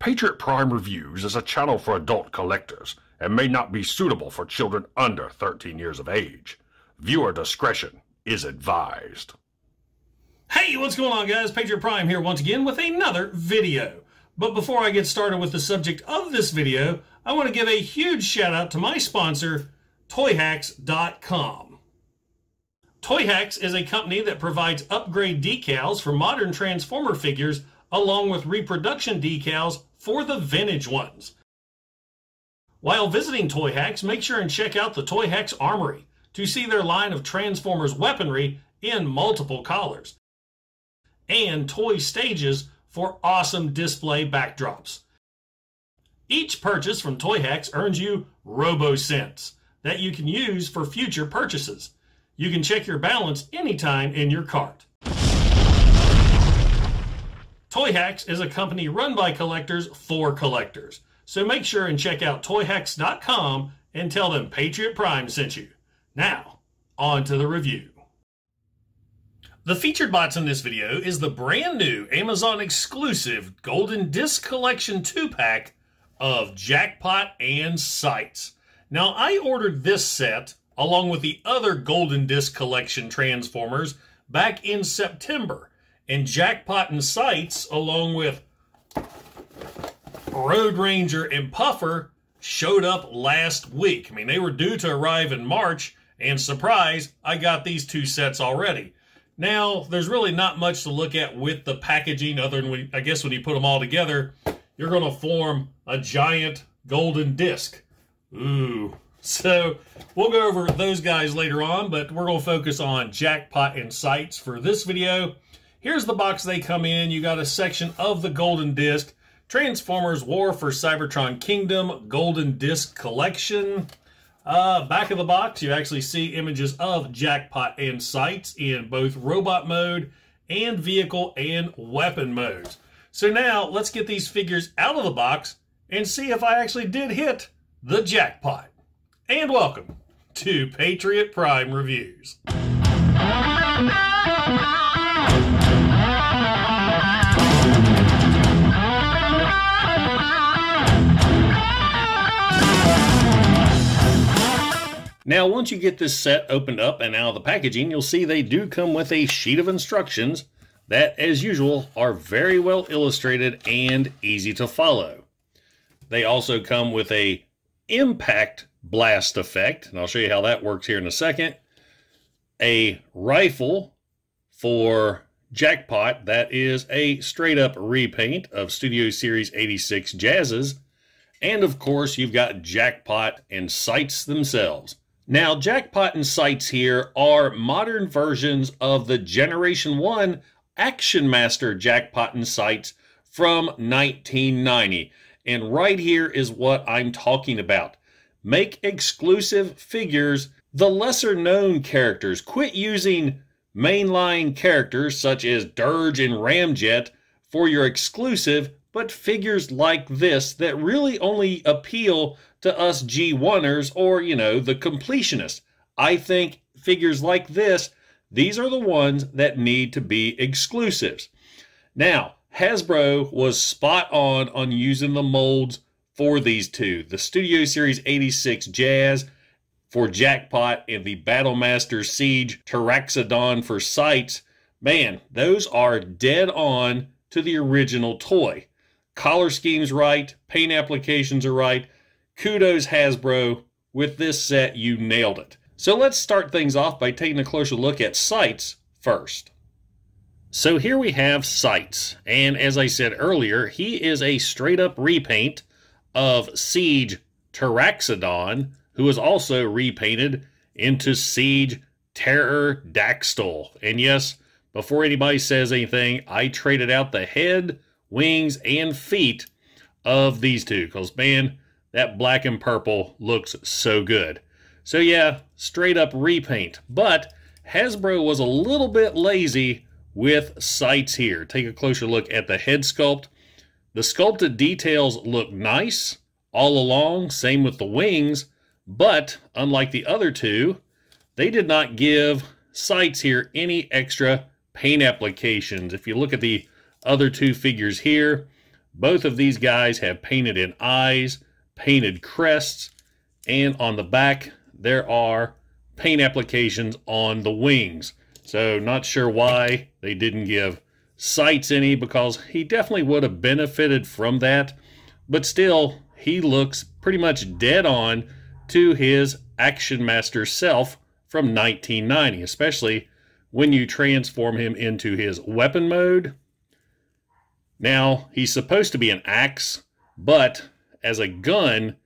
Patriot Prime Reviews is a channel for adult collectors and may not be suitable for children under 13 years of age. Viewer discretion is advised. Hey, what's going on, guys? Patriot Prime here once again with another video. But before I get started with the subject of this video, I want to give a huge shout out to my sponsor, Toyhax.com. Toyhax is a company that provides upgrade decals for modern Transformer figures along with reproduction decals for the vintage ones. While visiting Toyhax, make sure and check out the Toyhax Armory to see their line of Transformers weaponry in multiple colors and toy stages for awesome display backdrops. Each purchase from Toyhax earns you RoboSense that you can use for future purchases. You can check your balance anytime in your cart. Toyhax is a company run by collectors for collectors, so make sure and check out Toyhax.com and tell them Patriot Prime sent you. Now, on to the review. The featured box in this video is the brand new Amazon exclusive Golden Disk Collection 2-pack of Jackpot and Sights. Now, I ordered this set along with the other Golden Disk Collection Transformers back in September. And Jackpot and Sights, along with Road Ranger and Puffer, showed up last week. I mean, they were due to arrive in March, and surprise, I got these two sets already. Now, there's really not much to look at with the packaging other than, I guess, when you put them all together, you're going to form a giant golden disc. Ooh. So we'll go over those guys later on, but we're going to focus on Jackpot and Sights for this video. Here's the box they come in. You got a section of the Golden Disc, Transformers War for Cybertron Kingdom, Golden Disc Collection. Back of the box, you actually see images of Jackpot and Sights in both robot mode and vehicle and weapon modes. So now let's get these figures out of the box and see if I actually did hit the jackpot. And welcome to Patriot Prime Reviews. Now, once you get this set opened up and out of the packaging, you'll see they do come with a sheet of instructions that, as usual, are very well illustrated and easy to follow. They also come with an impact blast effect, and I'll show you how that works here in a second. A rifle for Jackpot that is a straight-up repaint of Studio Series 86 Jazzes, and of course you've got Jackpot and Sights themselves. Now, Jackpot and Sights here are modern versions of the Generation 1 Action Master Jackpot and Sights from 1990, and right here is what I'm talking about. Make exclusive figures, the lesser-known characters. Quit using mainline characters such as Dirge and Ramjet for your exclusive, but figures like this that really only appeal to us G1ers or, you know, the completionists. I think figures like this, these are the ones that need to be exclusives. Now, Hasbro was spot on using the molds for these two, the Studio Series 86 Jazz for Jackpot and the Battlemaster Siege Terrordactyl for Sights. Man, those are dead on to the original toy. Color scheme's right, paint applications are right. Kudos, Hasbro. With this set, you nailed it. So let's start things off by taking a closer look at Sights first. So here we have Sights, and as I said earlier, he is a straight-up repaint of Siege Teraxodon, who was also repainted into Siege Terrordactyl. And yes, before anybody says anything, I traded out the head, wings, and feet of these two, because man, that black and purple looks so good. So yeah, straight up repaint, but Hasbro was a little bit lazy with Sights here. Take a closer look at the head sculpt. The sculpted details look nice all along, same with the wings, but unlike the other two, they did not give Sights here any extra paint applications. If you look at the other two figures here, Both of these guys have painted in eyes, painted crests, and on the back there are paint applications on the wings. So not sure why they didn't give Sights any, because he definitely would have benefited from that. But still, he looks pretty much dead on to his Action Master self from 1990, especially when you transform him into his weapon mode. Now, he's supposed to be an axe, but as a gun,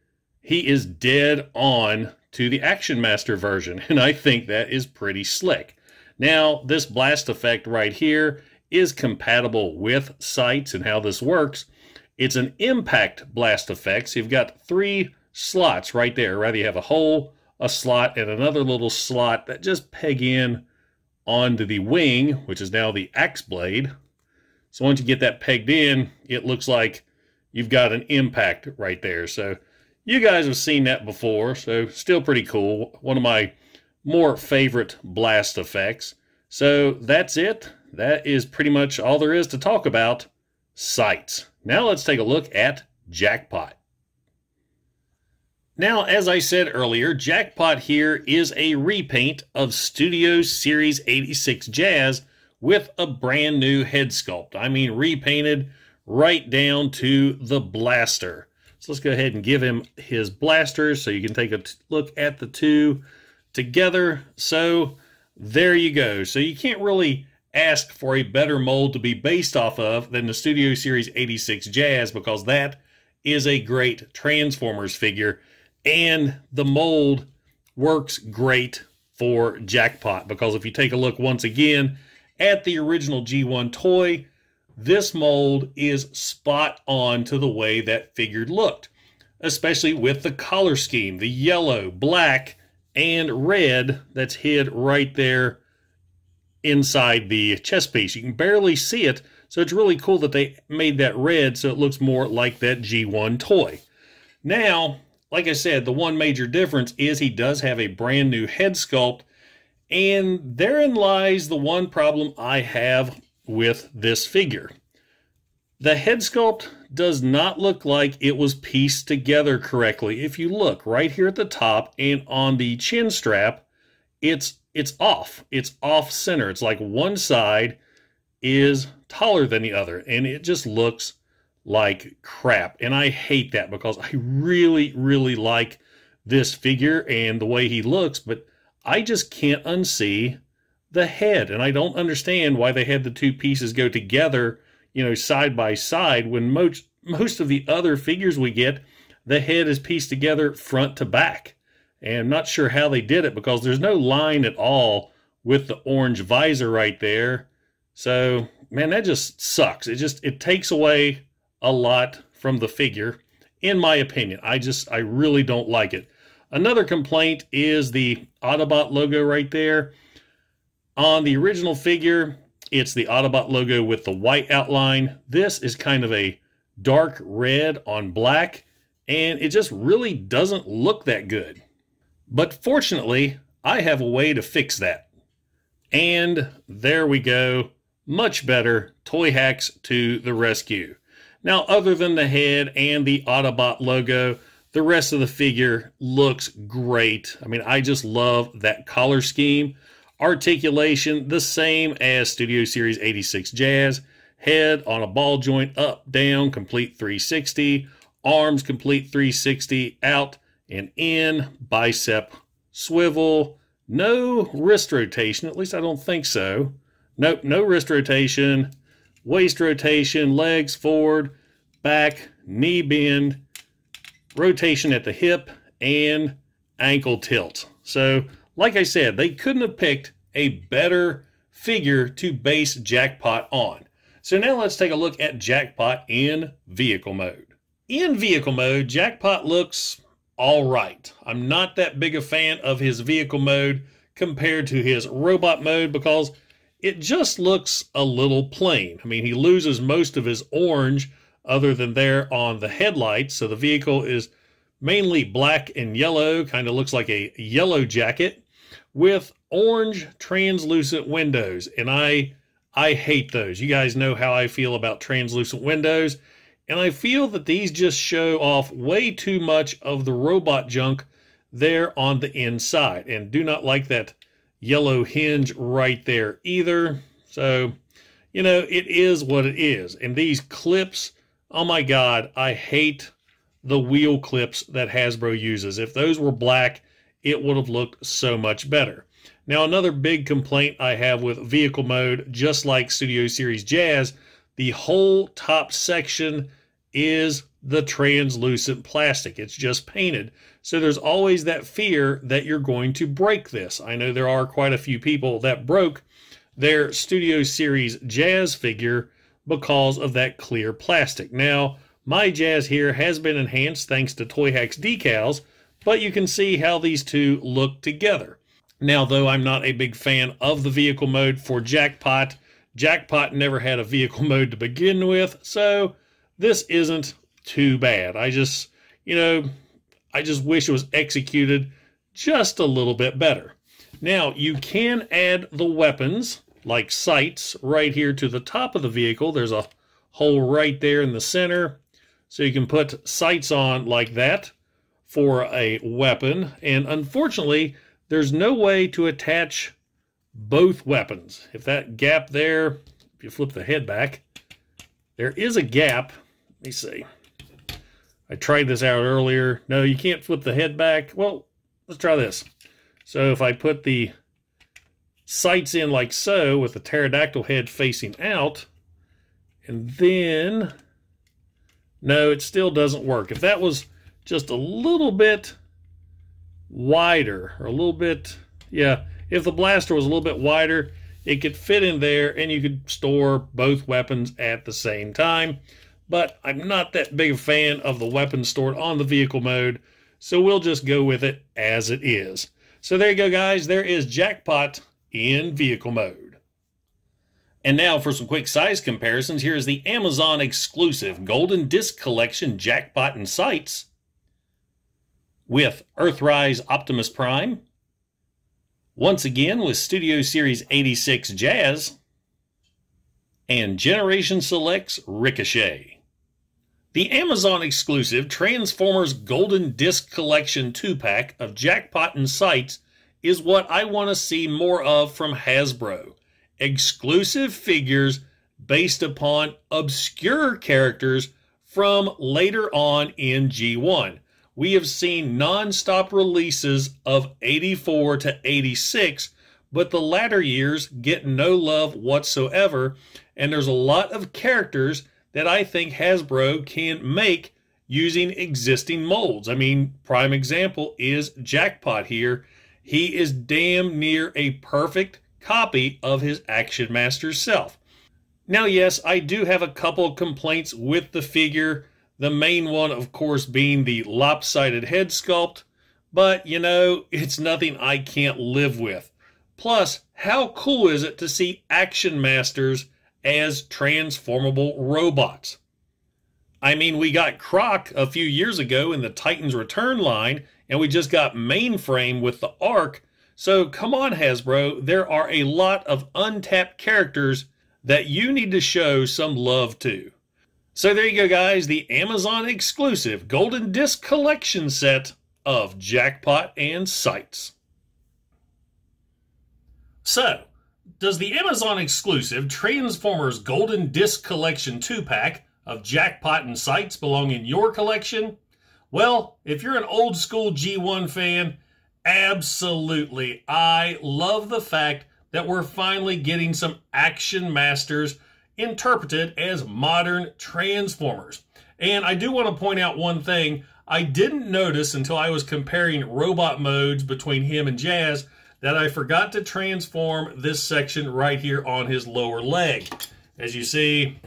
he is dead on to the Action Master version, and I think that is pretty slick. Now, this blast effect right here is compatible with Sights, and how this works, it's an impact blast effect. So you've got three slots right there, right? You have a hole, a slot, and another little slot that just peg in onto the wing, which is now the axe blade. So once you get that pegged in, it looks like you've got an impact right there. So you guys have seen that before, so still pretty cool. One of my more favorite blast effects. So that's it. That is pretty much all there is to talk about Sights. Now let's take a look at Jackpot. Now, as I said earlier, Jackpot here is a repaint of Studio Series 86 Jazz with a brand new head sculpt. I mean, repainted right down to the blaster. So let's go ahead and give him his blaster so you can take a look at the two together. So there you go. So you can't really ask for a better mold to be based off of than the Studio Series 86 Jazz, because that is a great Transformers figure. And the mold works great for Jackpot, because if you take a look once again at the original G1 toy, this mold is spot on to the way that figure looked, especially with the color scheme, the yellow, black, and red that's hid right there inside the chest piece. You can barely see it, so it's really cool that they made that red so it looks more like that G1 toy. Now, like I said, the one major difference is he does have a brand new head sculpt, and therein lies the one problem I have with this figure. The head sculpt does not look like it was pieced together correctly. If you look right here at the top and on the chin strap, it's off. It's off center. It's like one side is taller than the other, and it just looks like crap, and I hate that, because I really, really like this figure and the way he looks, but I just can't unsee the head, and I don't understand why they had the two pieces go together, you know, side by side, when most of the other figures we get, the head is pieced together front to back. And I'm not sure how they did it, because there's no line at all with the orange visor right there. So, man, that just sucks. It takes away a lot from the figure, in my opinion. I really don't like it. Another complaint is the Autobot logo right there. On the original figure, it's the Autobot logo with the white outline. This is kind of a dark red on black, and it just really doesn't look that good. But fortunately, I have a way to fix that. And there we go. Much better. Toyhax to the rescue. Now, other than the head and the Autobot logo, the rest of the figure looks great. I mean, I just love that collar scheme. Articulation, the same as Studio Series 86 Jazz. Head on a ball joint, up, down, complete 360. Arms, complete 360, out and in. Bicep swivel. No wrist rotation, at least I don't think so. Nope, no wrist rotation. Waist rotation, legs forward, back, knee bend, rotation at the hip, and ankle tilt. So, like I said, they couldn't have picked a better figure to base Jackpot on. So now let's take a look at Jackpot in vehicle mode. In vehicle mode, Jackpot looks all right. I'm not that big a fan of his vehicle mode compared to his robot mode, because it just looks a little plain. I mean, he loses most of his orange other than there on the headlights. So the vehicle is mainly black and yellow, kind of looks like a yellow jacket with orange translucent windows. And I hate those. You guys know how I feel about translucent windows. And I feel that these just show off way too much of the robot junk there on the inside. And do not like that yellow hinge right there either. So, you know, it is what it is. And these clips, oh my God, I hate the wheel clips that Hasbro uses. If those were black, it would have looked so much better. Now, another big complaint I have with vehicle mode, just like Studio Series Jazz, the whole top section is the translucent plastic. It's just painted. So there's always that fear that you're going to break this. I know there are quite a few people that broke their Studio Series Jazz figure because of that clear plastic. Now, my Jazz here has been enhanced thanks to Toyhax decals, but you can see how these two look together. Now, though I'm not a big fan of the vehicle mode for Jackpot, Jackpot never had a vehicle mode to begin with, so this isn't too bad. I just, you know, I just wish it was executed just a little bit better. Now, you can add the weapons, like Sights, right here to the top of the vehicle. There's a hole right there in the center, so you can put Sights on like that for a weapon. And unfortunately, there's no way to attach both weapons. If that gap there, if you flip the head back, there is a gap. Let me see. I tried this out earlier. No, you can't flip the head back. Well, let's try this. So if I put the Sights in like so, with the pterodactyl head facing out, and then, no, it still doesn't work. If that was just a little bit wider, or a little bit, yeah, if the blaster was a little bit wider, it could fit in there and you could store both weapons at the same time. But I'm not that big a fan of the weapons stored on the vehicle mode, so we'll just go with it as it is. So there you go, guys. There is Jackpot in vehicle mode. And now for some quick size comparisons. Here is the Amazon exclusive Golden Disk Collection Jackpot and Sights with Earthrise Optimus Prime, once again with Studio Series 86 Jazz, and Generation Selects Ricochet. The Amazon exclusive Transformers Golden Disc Collection 2-pack of Jackpot and Sights is what I want to see more of from Hasbro. Exclusive figures based upon obscure characters from later on in G1. We have seen non-stop releases of 84 to 86, but the latter years get no love whatsoever, and there's a lot of characters that I think Hasbro can make using existing molds. I mean, prime example is Jackpot here. He is damn near a perfect copy of his Action Master self. Now, yes, I do have a couple of complaints with the figure. The main one, of course, being the lopsided head sculpt, but, you know, it's nothing I can't live with. Plus, how cool is it to see Action Masters as transformable robots? I mean, we got Croc a few years ago in the Titans Return line, and we just got Mainframe with the Arc. So, come on, Hasbro, there are a lot of untapped characters that you need to show some love to. So there you go, guys, the Amazon exclusive Golden Disc Collection set of Jackpot and Sights. So, does the Amazon exclusive Transformers Golden Disc Collection 2-pack of Jackpot and Sights belong in your collection? Well, if you're an old school G1 fan, absolutely. I love the fact that we're finally getting some Action Masters interpreted as modern Transformers. And I do want to point out one thing. I didn't notice until I was comparing robot modes between him and Jazz that I forgot to transform this section right here on his lower leg. As you see,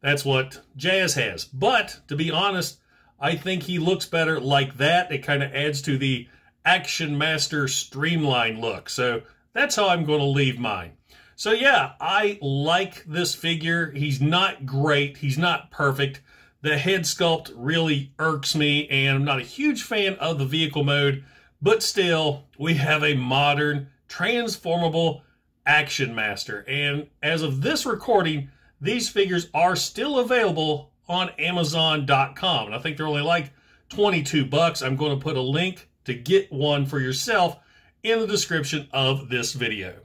that's what Jazz has. But to be honest, I think he looks better like that. It kind of adds to the Action Master streamlined look. So that's how I'm going to leave mine. So yeah, I like this figure. He's not great. He's not perfect. The head sculpt really irks me, and I'm not a huge fan of the vehicle mode, but still, we have a modern, transformable Action Master. And as of this recording, these figures are still available on Amazon.com. And I think they're only like $22. I'm going to put a link to get one for yourself in the description of this video.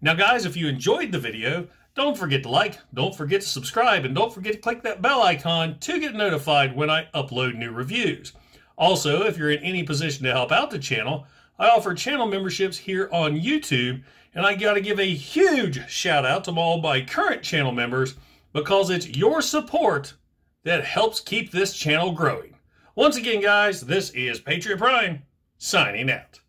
Now, guys, if you enjoyed the video, don't forget to like, don't forget to subscribe, and don't forget to click that bell icon to get notified when I upload new reviews. Also, if you're in any position to help out the channel, I offer channel memberships here on YouTube, and I got to give a huge shout out to all my current channel members because it's your support that helps keep this channel growing. Once again, guys, this is Patriot Prime signing out.